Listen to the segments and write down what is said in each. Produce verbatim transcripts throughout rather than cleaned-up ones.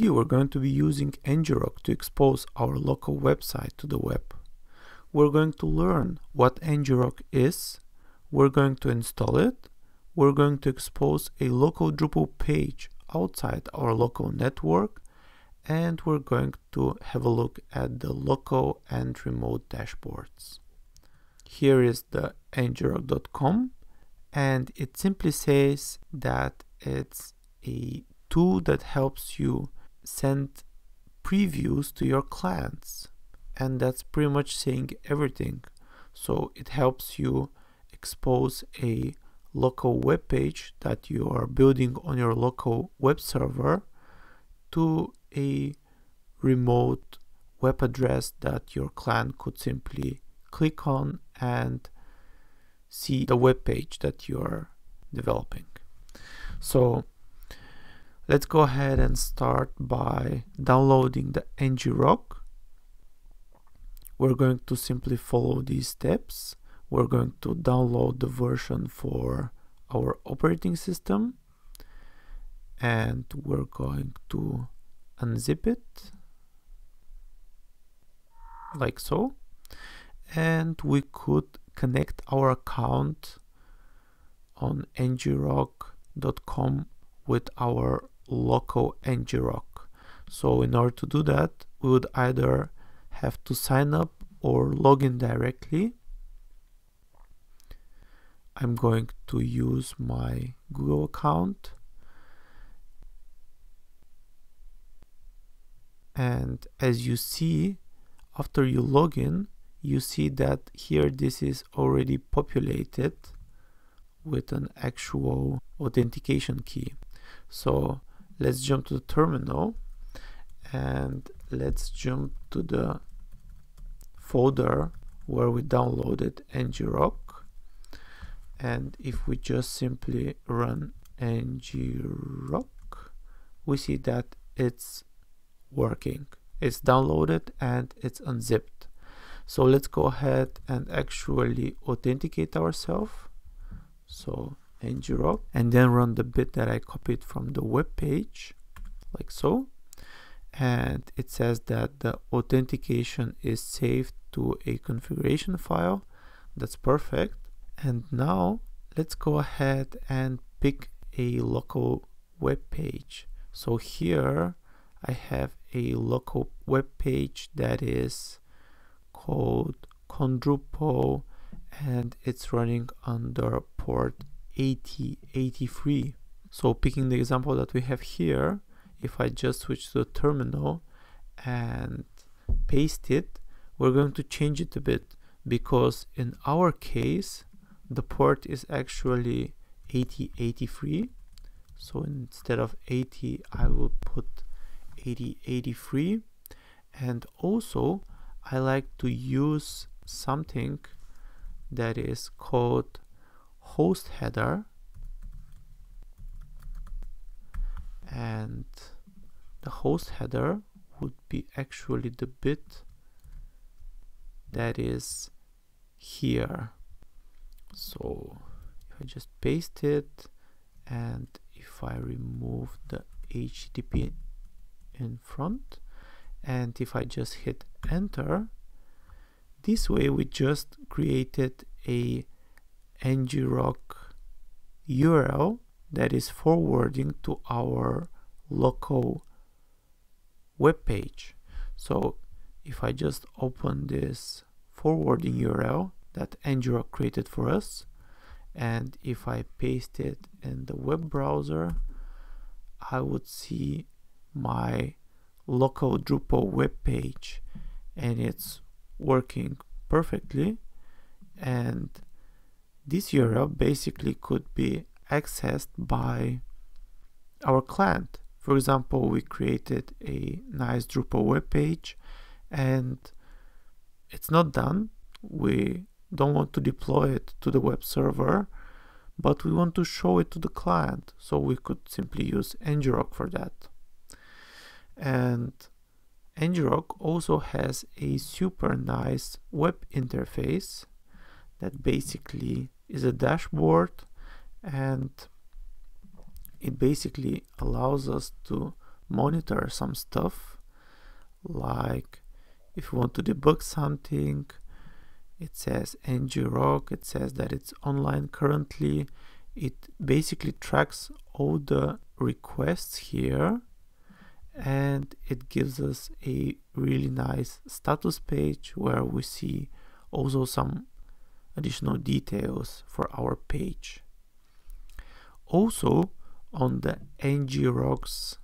video, we're going to be using ngrok to expose our local website to the web. We're going to learn what ngrok is, we're going to install it, we're going to expose a local Drupal page outside our local network, and we're going to have a look at the local and remote dashboards. Here is the ngrok dot com, and it simply says that it's a tool that helps you send previews to your clients, and that's pretty much saying everything. So it helps you expose a local web page that you are building on your local web server to a remote web address that your client could simply click on and see the web page that you are developing. So let's go ahead and start by downloading the ngrok. We're going to simply follow these steps. We're going to download the version for our operating system, and we're going to unzip it like so, and we could connect our account on ngrok dot com with our local ngrok. So in order to do that, we would either have to sign up or log in directly. I'm going to use my Google account, and as you see, after you log in, you see that here this is already populated with an actual authentication key. So let's jump to the terminal and let's jump to the folder where we downloaded ngrok, and if we just simply run ngrok, we see that it's working. It's downloaded and it's unzipped. So let's go ahead and actually authenticate ourselves. So ngrok, and then run the bit that I copied from the web page like so, and it says that the authentication is saved to a configuration file. That's perfect. And now let's go ahead and pick a local web page. So here I have a local web page that is called Drupal, and it's running under port eighty eighty-three. So picking the example that we have here, if I just switch to the terminal and paste it, we're going to change it a bit, because in our case the port is actually eighty eighty-three. So instead of eighty, I will put eighty eighty-three. And also I like to use something that is called host header, and the host header would be actually the bit that is here. So if I just paste it, and if I remove the H T T P in front, and if I just hit enter, this way we just created a ngrok U R L that is forwarding to our local web page. So if I just open this forwarding U R L that ngrok created for us, and if I paste it in the web browser, I would see my local Drupal web page, and it's working perfectly. And this U R L basically could be accessed by our client. For example, we created a nice Drupal web page and it's not done. We don't want to deploy it to the web server, but we want to show it to the client, so we could simply use ngrok for that. And ngrok also has a super nice web interface that basically is a dashboard, and it basically allows us to monitor some stuff, like if you want to debug something, it says ngrok, it says that it's online currently. It basically tracks all the requests here, and it gives us a really nice status page where we see also some additional details for our page. Also on the ngrok's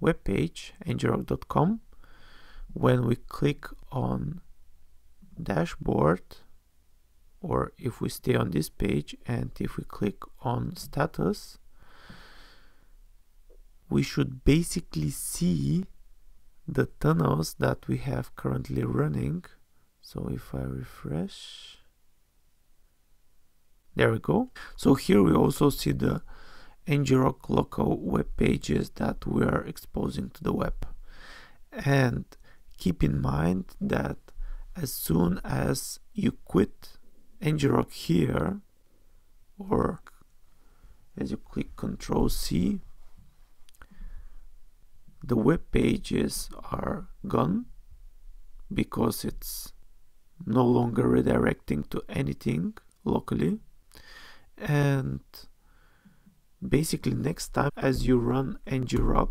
webpage, ngrok dot com, when we click on dashboard, or if we stay on this page and if we click on status, we should basically see the tunnels that we have currently running. So if I refresh, there we go. So here we also see the ngrok local web pages that we are exposing to the web. And keep in mind that as soon as you quit ngrok here, or as you click control C, the web pages are gone, because it's no longer redirecting to anything locally. And basically next time as you run ngrok,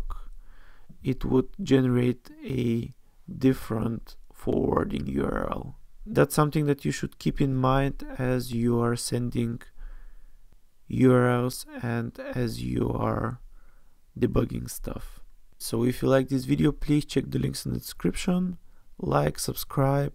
it would generate a different forwarding U R L. That's something that you should keep in mind as you are sending U R Ls and as you are debugging stuff. So if you like this video, please check the links in the description, like, subscribe,